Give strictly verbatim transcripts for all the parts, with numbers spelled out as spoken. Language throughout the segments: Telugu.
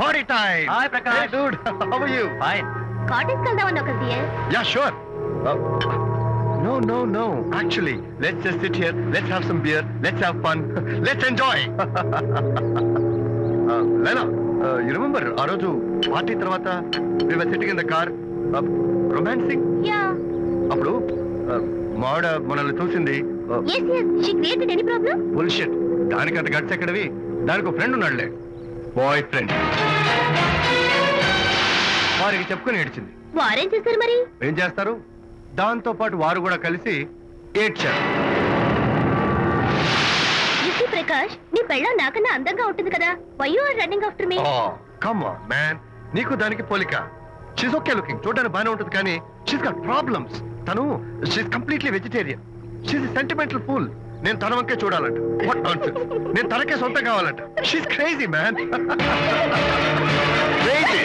Party time! Hi, Prakash. Hey, dude. How are you? Fine. Card is kalda one okal diye. Yeah, sure. Uh, No, no, no. Actually, let's just sit here. Let's have some beer. Let's have fun. Let's enjoy. uh, Lena, uh, you remember Aroju party tarvata? We were sitting in the car, uh, romancing. Yeah. Appudu, maada manalni chusindi. Yes, yes. She created any problem? Bullshit. Daniki anta guts ekkadavi. Daniki oka friend unnadle. Boyfriend. Vaariki cheppukoni edichindi. Vaaru em chestaru mari? Em chestaru? దాంతో పాటు వారు కూడా కలిసి ఏడ్చారు. ఇసి ప్రకాష్, నీ పెళ్ళ నాకన్నా అందంగా ఉంటుంది కదా. Why you are running after me? Oh, come on, man. నీకు దానికి పోలిక. She's okay looking. చూడడానికి బానే ఉంటుంది కానీ she's got problems. తను she's completely vegetarian. She's a sentimental fool. నేను తన వంకే చూడాలంట. What nonsense. నేను తనకే సొంతం కావాలంట. She's crazy, man. Crazy.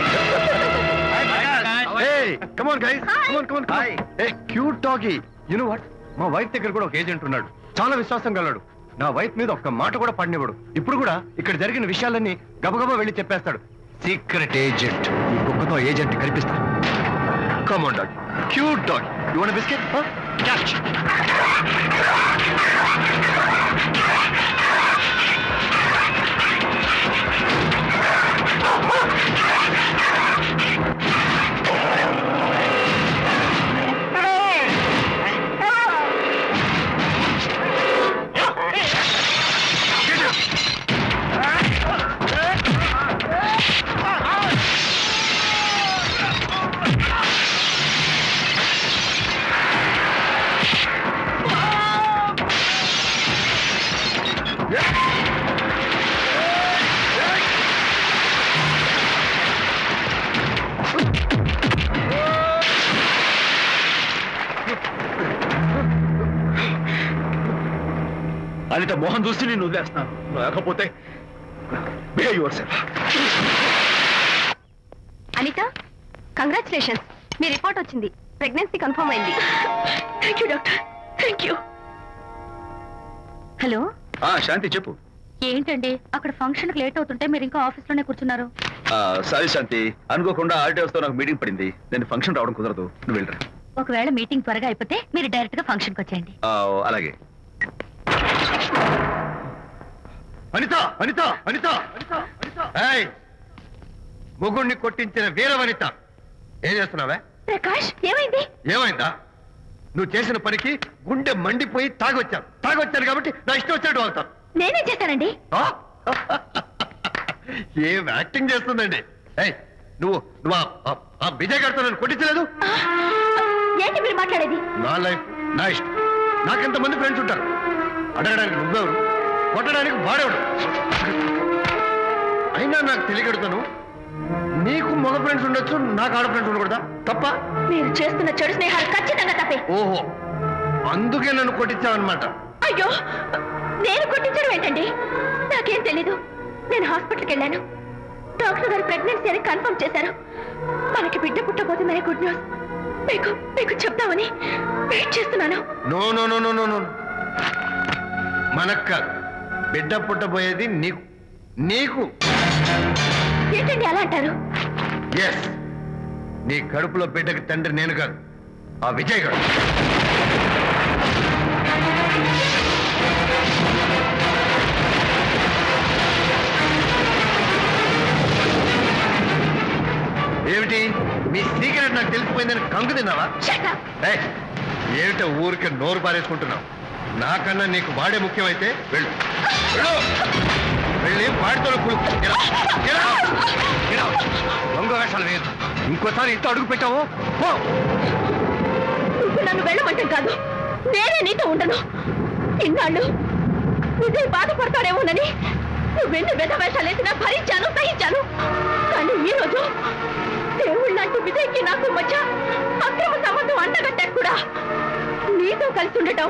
Hey, come on guys. Hi. Come on, come on, come Hi. on. Hey, cute doggy. You know what? My wife దగ్గర కూడా ఒక ఏజెంట్ ఉన్నాడు. చాలా విశ్వాసం గలడు. నా వైఫ్ మీద ఒక్క మాట కూడా పడనివ్వడు. ఇప్పుడు కూడా ఇక్కడ జరిగిన విషయాలన్నీ గబగబా వెళ్ళి చెప్పేస్తాడు. Secret agent. ఈ కుక్కతో ఏజెంట్ కనిపిస్తా. Come on dog. Cute dog. You want a biscuit? Huh? Catch. Anita, Mohan చూసి నేను వదిలేస్తున్నాను. లేకపోతే behave yourself. Anita, congratulations. మీ రిపోర్ట్ వచ్చింది. ప్రెగ్నెన్సీ కన్ఫర్మ్ అయింది. Thank you, doctor. Thank you. Hello. ఆ శాంతి చెప్పు. ఏంటండి అక్కడ ఫంక్షన్కి లేట్ అవుతుంటే మీరు ఇంకా ఆఫీస్లోనే కూర్చున్నారు? సారీ శాంతి, అనుకోకుండా ఆర్టీఓతో నాకు మీటింగ్ పడింది. నేను ఫంక్షన్ రావడం కుదరదు. నువ్వు వెళ్ళరా. ఒకవేళ మీటింగ్ త్వరగా అయిపోతే మీరు డైరెక్ట్గా ఫంక్షన్కి వచ్చేయండి. అలాగే. అనిత అనిత అనిత ఏయ్ మొగుణ్ణి కొట్టించిన వీరవనిత, ఏం చేస్తున్నావే? ప్రకాష్, ఏమైంది? ఏమైందా? నువ్వు చేసిన పనికి గుండె మండిపోయి తాగొచ్చాను తాగొచ్చాను కాబట్టి నా ఇష్టం వచ్చాడు అవుతాను. నేనేం చేశానండి? ఏం యాక్టింగ్ చేస్తుందండి. ఏయ్ నువ్వు నువ్వు ఆ విజయ్ గారితో నన్ను కొట్టించలేదు ఏంటి మీరు మాట్లాడేది? నా లైఫ్ నా ఇష్టం. నాకెంతమంది ఫ్రెండ్స్ ఉంటారు. అడగడానికి నువ్వెవరు, కొట్టడానికి వాడేవాడు. అయినా నాకు తెలియగడతాను. నీకు మగ ఫ్రెండ్స్ ఉండొచ్చు, నాకు ఆడ ఫ్రెండ్స్ ఉండకూడదా? తప్ప మీరు చేస్తున్న చెడు స్నేహాలు ఖచ్చితంగా తప్పే. ఓహో, అందుకే నన్ను కొట్టించావన్నమాట. అయ్యో, నేను కొట్టించడం ఏంటండి? నాకేం తెలీదు. నేను హాస్పిటల్కి వెళ్ళాను. డాక్టర్ గారు ప్రెగ్నెన్సీ అని కన్ఫర్మ్ చేశారు. మనకి బిడ్డ పుట్టబోతుందనే గుడ్ న్యూస్ మీకు మీకు చెప్తామని వెయిట్ చేస్తున్నాను. No no no no no మనక్క బిడ్డ పుట్టబోయేది నీకు. నీకు ఏంటండి అలా అంటారు? ఎస్, నీ కడుపులో బిడ్డకి తండ్రి నేను కాదు, ఆ విజయ్ గారు. ఏమిటి మీ సీక్రెట్ నాకు తెలిసిపోయిందని కంగు తిన్నావా? ఏమిటో ఊరికే నోరు పారేసుకుంటున్నావు. నాకన్నా నీకు వాడే ముఖ్యమైతే వెళ్ళు వెళ్ళు వెళ్ళి వాడితో దొంగ వేషాలు వేయదు. ఇంకోసారి ఇంత అడుగు పెట్టావు నన్ను వెళ్ళమంటే కాదు, నేనే నీతో ఉండను. ఇన్నాళ్ళు నిజం బాధపడతాడేమోనని నువ్వెన్ని వెధ వేషాలు వేసినా భరించాను, సహించాను. కానీ ఈరోజు దేవుడు లాంటి విజయ్కి నాకు మధ్య అక్రమ సంబంధం అంటగట్టాడు కూడా. నీతో కలిసి ఉండటం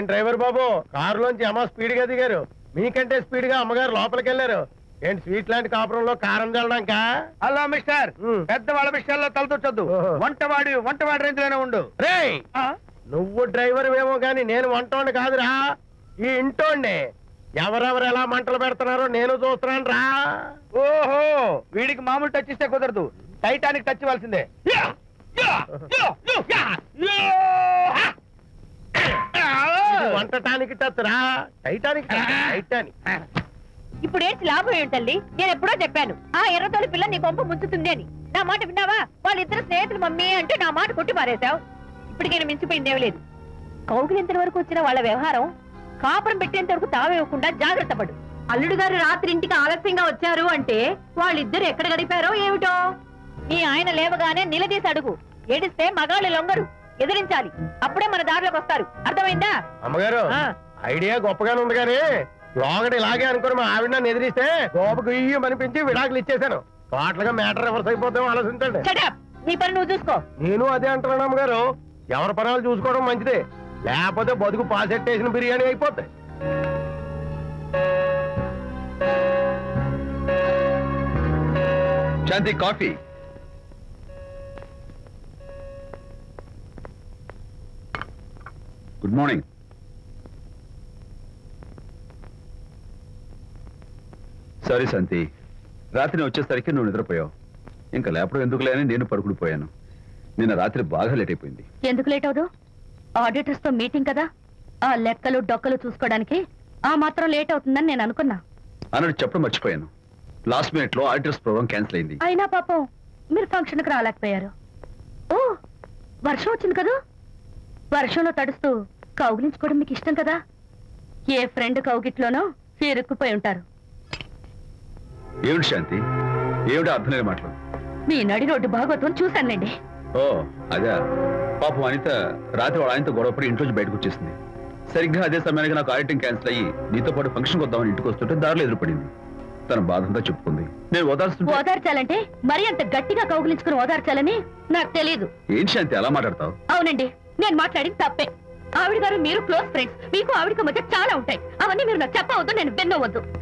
ఏం డ్రైవర్ బాబు కారులోంచి అమ్మ స్పీడ్ గా దిగారు మీకంటే స్పీడ్ గా అమ్మగారు లోపలికి వెళ్ళారు ఏంటి స్వీట్ లాంటి కాపురంలో కారం చల్లడానిక హలో మిస్టర్ పెద్దవాళ్ళ విషయాల్లో తలదొచ్చొద్దు వంటవాడి వంటవాడి రేంజ్లోనే ఉండు రే నువ్వు డ్రైవర్ ఏమో గానీ నేను వంటోండి కాదురా ఈ ఇంటోండి ఎవరెవరు ఎలా మంటలు పెడుతున్నారో నేను చూస్తున్నాను రా ఓహో వీడికి మామూలు టచ్ ఇస్తే కుదరదు టైటానిక్ టచ్ ఇవ్వాల్సిందే వంటటానికి టచ్ రా టైటానిక్ టైటానిక్ ఇప్పుడు ఏంటి లాభం ఏంటల్లి నేను ఎప్పుడో చెప్పాను ఆ ఎర్రతోలి పిల్ల నీ కొంప ముంచుతుంది అని నా మాట విన్నావా వాళ్ళిద్దరు స్నేహితులు మమ్మీ అంటే నా మాట కొట్టి పారేశావు ఇప్పటికైనా మించిపోయింది ఏమలేదు కౌగులింత వరకు వచ్చిన వాళ్ళ వ్యవహారం కాపురం పెట్టేంత వరకు తావేవ్వకుండా జాగ్రత్త పడు అల్లుడు గారు రాత్రి ఇంటికి ఆలస్యంగా వచ్చారు అంటే వాళ్ళిద్దరు ఎక్కడ గడిపారో ఏమిటో నీ ఆయన లేవగానే నిలదీసి అడుగు ఏడిస్తే మగాళ్ళు లొంగరు ఎదిరించాలి అప్పుడే మన దారిలోకి వస్తారు అర్థమైందా అమ్మగారు ఐడియా గొప్పగానే ఉంది కానీ లోగడ ఇలాగే అనుకుని మా ఆవిడ నన్ను ఎదిరిస్తే గోపకు ఇయ్యం అనిపించి విడాకులు ఇచ్చేసాను పాటలుగా మ్యాటర్ రివర్స్ అయిపోతాం ఆలోచించండి నీ పని నువ్వు చూసుకో నేను అదే అంటున్నాను అమ్మగారు ఎవరి పనులు చూసుకోవడం మంచిదే లేకపోతే బతుకు పాసెట్టేసిన బిర్యానీ అయిపోతాయి Shanti coffee good morning sorry Shanti రాత్రి వచ్చేసరికి నువ్వు నిద్రపోయావు ఇంకా లేపడం ఎందుకు లేని నేను పడుకుడిపోయాను నిన్న రాత్రి బాగా లేట్ అయిపోయింది ఎందుకు లేట్ అవదు ఆడిటర్స్ తో మీటింగ్ కదా ఆ లెక్కలు డొక్కలు చూసుకోవడానికి ఆ మాత్రం లేట్ అవుతుందని నేను అనుకున్నా అన్నట్టు చెప్పడం మర్చిపోయాను లాస్ట్ మినిట్ లో ఆడిటర్స్ ప్రోగ్రామ్ క్యాన్సిల్ అయింది అయినా పాపం మీరు ఫంక్షన్ కి రాలేకపోయారు ఓ వర్షం వచ్చింది కదా వర్షంలో తడుస్తూ కౌగిలించుకోవడం మీకు ఇష్టం కదా ఏ ఫ్రెండ్ కౌగిట్లోనో ఇరుక్కుపోయి ఉంటారు ఏమిటి శాంతి ఏమిటో అర్థం లేని మాటలు మీ నడి రోడ్డు భాగవతం చూశానండి ఓ అదే పాపం అనిత రాత్రి ఆయనతో గొడవపడి ఇంట్లోంచి బయటకు వచ్చేసింది సరిగ్గా అదే సమయానికి నాకు ఆడిటింగ్ క్యాన్సిల్ అయ్యి నీతో పాటు ఫంక్షన్కి వద్దామని ఇంటికి వస్తుంటే దారిలో ఎదురుపడింది తన బాధంతా చెప్పుకుంది నేను ఓదార్చుంటే ఓదార్చాలంటే మరి అంత గట్టిగా కౌగిలించుకుని ఓదార్చాలని నాకు తెలియదు ఏం శాంతి అలా మాట్లాడతావు అవునండి నేను మాట్లాడింది తప్పే ఆవిడ గారు మీరు క్లోజ్ ఫ్రెండ్స్ మీకు ఆవిడకి మధ్య చాలా ఉంటాయి అవన్నీ మీరు నాకు చెప్పవద్దు నేను వినవద్దు